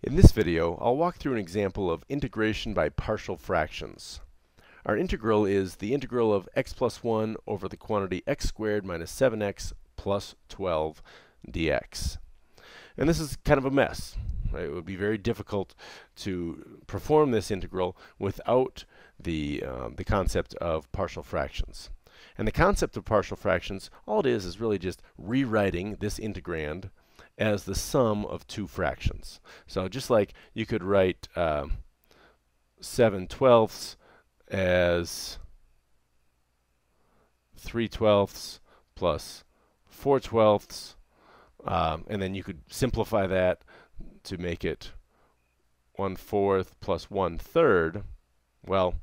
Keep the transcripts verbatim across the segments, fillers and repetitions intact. In this video, I'll walk through an example of integration by partial fractions. Our integral is the integral of x plus one over the quantity x squared minus seven x plus twelve dx. And this is kind of a mess, right? It would be very difficult to perform this integral without the, um, the concept of partial fractions. And the concept of partial fractions, all it is is really just rewriting this integrand as the sum of two fractions. So just like you could write uh, seven twelfths as three twelfths plus four twelfths, um, and then you could simplify that to make it one fourth plus one third. Well,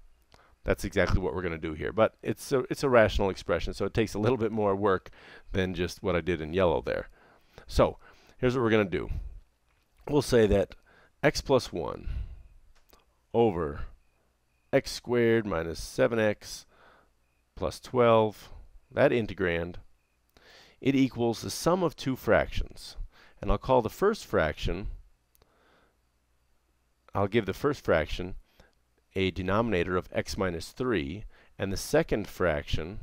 that's exactly what we're going to do here. But it's a, it's a rational expression, so it takes a little bit more work than just what I did in yellow there. So here's what we're going to do. We'll say that x plus one over x squared minus seven x plus twelve, that integrand, it equals the sum of two fractions. And I'll call the first fraction, I'll give the first fraction a denominator of x minus three, and the second fraction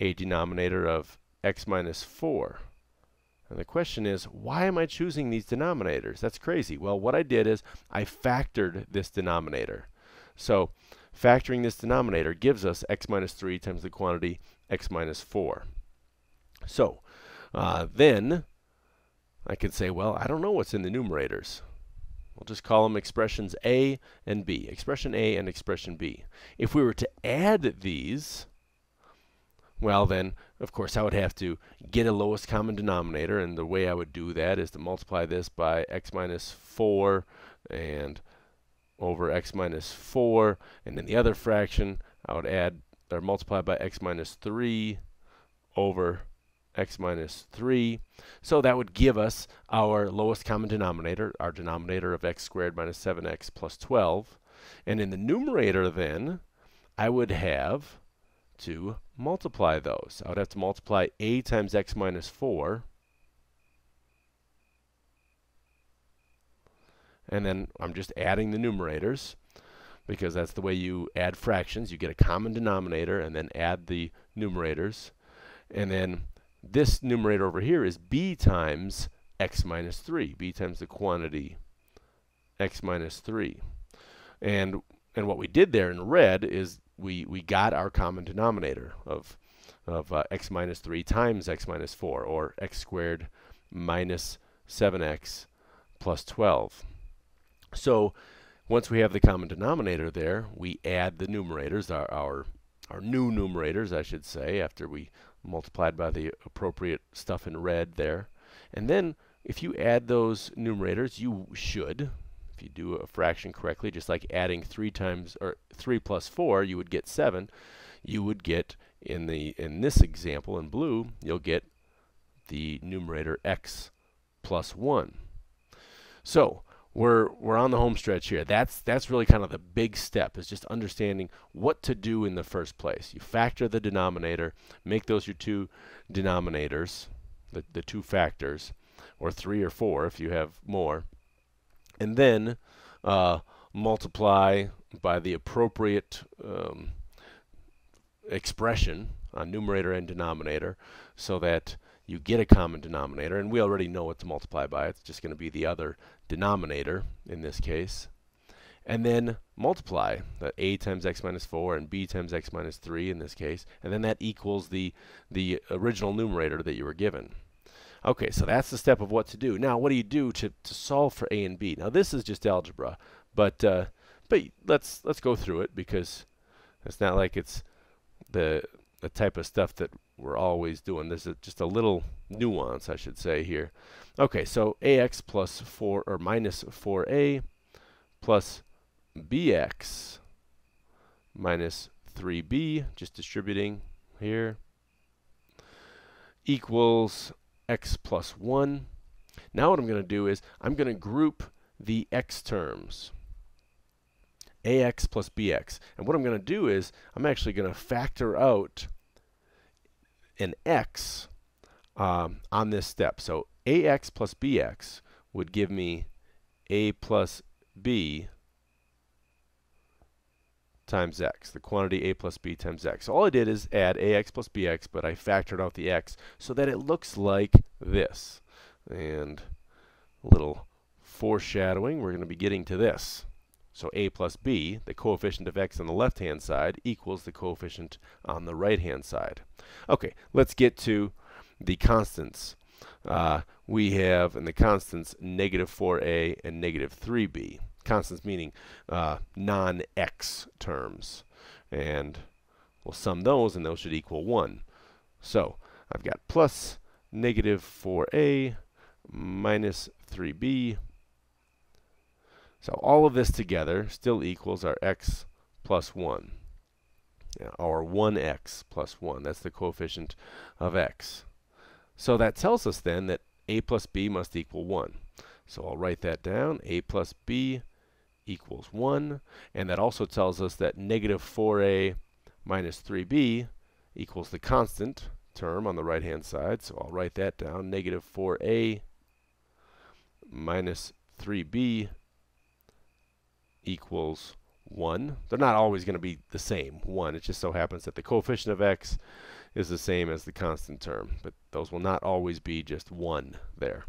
a denominator of x minus four. And the question is, why am I choosing these denominators? That's crazy. Well, what I did is I factored this denominator. So factoring this denominator gives us x minus three times the quantity x minus four. So uh, then I can say, well, I don't know what's in the numerators. We'll just call them expressions A and B, expression A and expression B. If we were to add these, well then, of course, I would have to get a lowest common denominator, and the way I would do that is to multiply this by x minus four and over x minus four, and then the other fraction I would add or multiply by x minus three over x minus three. So that would give us our lowest common denominator, our denominator of x squared minus seven x plus twelve. And in the numerator then, I would have to multiply those. I would have to multiply a times x minus four, and then I'm just adding the numerators because that's the way you add fractions. You get a common denominator and then add the numerators. And then this numerator over here is b times x minus three, b times the quantity x minus three. And and what we did there in red is We, we got our common denominator of, of uh, x minus three times x minus four, or x squared minus seven x plus twelve. So once we have the common denominator there, we add the numerators, our, our, our new numerators, I should say, after we multiplied by the appropriate stuff in red there. And then if you add those numerators, you should, if you do a fraction correctly, just like adding three times or three plus four, you would get seven. You would get in the in this example in blue, you'll get the numerator x plus one. So we're we're on the home stretch here. That's that's really kind of the big step, is just understanding what to do in the first place. You factor the denominator, make those your two denominators, the the two factors, or three or four if you have more. And then uh, multiply by the appropriate um, expression on numerator and denominator so that you get a common denominator. And we already know what to multiply by. It's just going to be the other denominator in this case. And then multiply the a times x minus four and b times x minus three in this case. And then that equals the, the original numerator that you were given. Okay, so that's the step of what to do. Now, what do you do to, to solve for a and b? Now, this is just algebra, but uh, but let's let's go through it, because it's not like it's the the type of stuff that we're always doing. There's a, just a little nuance, I should say, here. Okay, so ax plus four or minus four a plus bx minus three b, just distributing here, equals x plus one. Now what I'm going to do is I'm going to group the x terms, ax plus bx. And what I'm going to do is I'm actually going to factor out an x um, on this step. So ax plus bx would give me a plus b times x, the quantity a plus b times x. So all I did is add ax plus bx, but I factored out the x so that it looks like this. And a little foreshadowing, we're going to be getting to this. So a plus b, the coefficient of x on the left-hand side, equals the coefficient on the right-hand side. Okay, let's get to the constants. Uh, we have in the constants negative four a and negative three b. Constants meaning uh, non-x terms. And we'll sum those, and those should equal one. So I've got plus negative four a minus three b. So all of this together still equals our x plus one. Our one x plus one. That's the coefficient of x. So that tells us then that a plus b must equal one. So I'll write that down. A plus b equals one. And that also tells us that negative four a minus three b equals the constant term on the right-hand side. So I'll write that down. Negative four a minus three b equals one. They're not always going to be the same, one. It just so happens that the coefficient of x is the same as the constant term. But those will not always be just one there.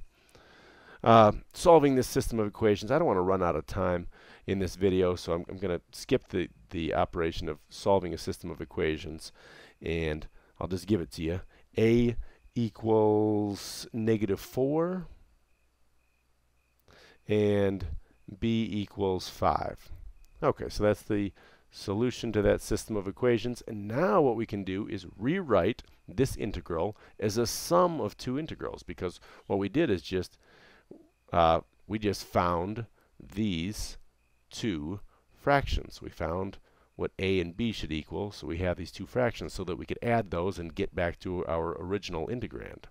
Uh, solving this system of equations, I don't want to run out of time in this video, so I'm, I'm going to skip the, the operation of solving a system of equations, and I'll just give it to you. A equals negative four, and b equals five. Okay, so that's the solution to that system of equations, and now what we can do is rewrite this integral as a sum of two integrals, because what we did is just Uh, we just found these two fractions. We found what a and b should equal, so we have these two fractions so that we could add those and get back to our original integrand.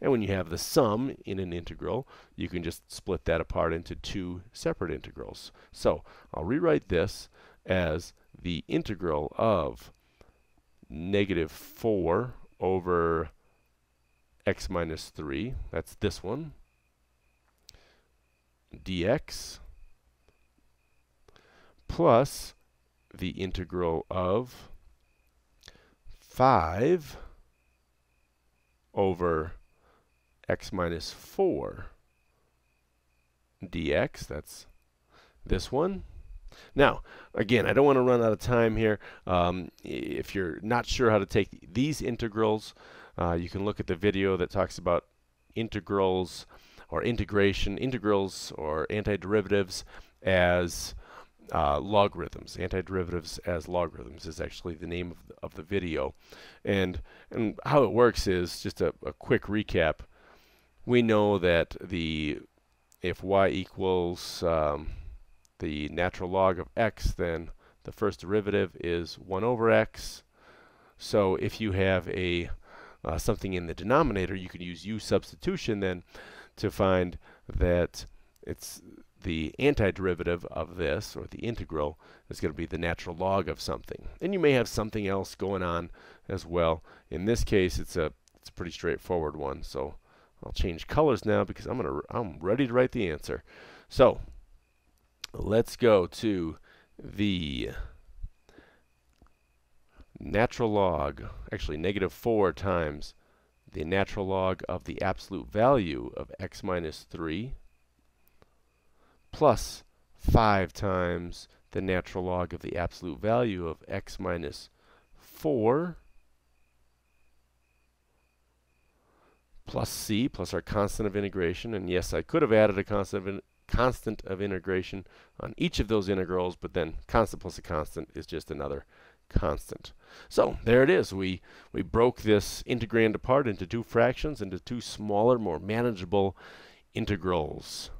And when you have the sum in an integral, you can just split that apart into two separate integrals. So I'll rewrite this as the integral of negative four over x minus three, that's this one, dx, plus the integral of five over x minus four dx, that's this one. Now, again, I don't want to run out of time here. Um, if you're not sure how to take these integrals, uh, you can look at the video that talks about integrals or integration, integrals or antiderivatives as uh, logarithms. Antiderivatives as logarithms is actually the name of the, of the video. And, and how it works is, just a, a quick recap, we know that the if y equals um, the natural log of x, then the first derivative is one over x. So if you have a uh, something in the denominator, you can use u substitution then to find that it's the antiderivative of this, or the integral, is going to be the natural log of something. And you may have something else going on as well. In this case, it's a it's a pretty straightforward one. So I'll change colors now because I'm gonna I'm ready to write the answer. So let's go to the natural log, actually negative four times the natural log of the absolute value of x minus three plus five times the natural log of the absolute value of x minus four plus c, plus our constant of integration. And yes, I could have added a constant of, in, constant of integration on each of those integrals, but then constant plus a constant is just another constant. So there it is. We we broke this integrand apart into two fractions, into two smaller, more manageable integrals.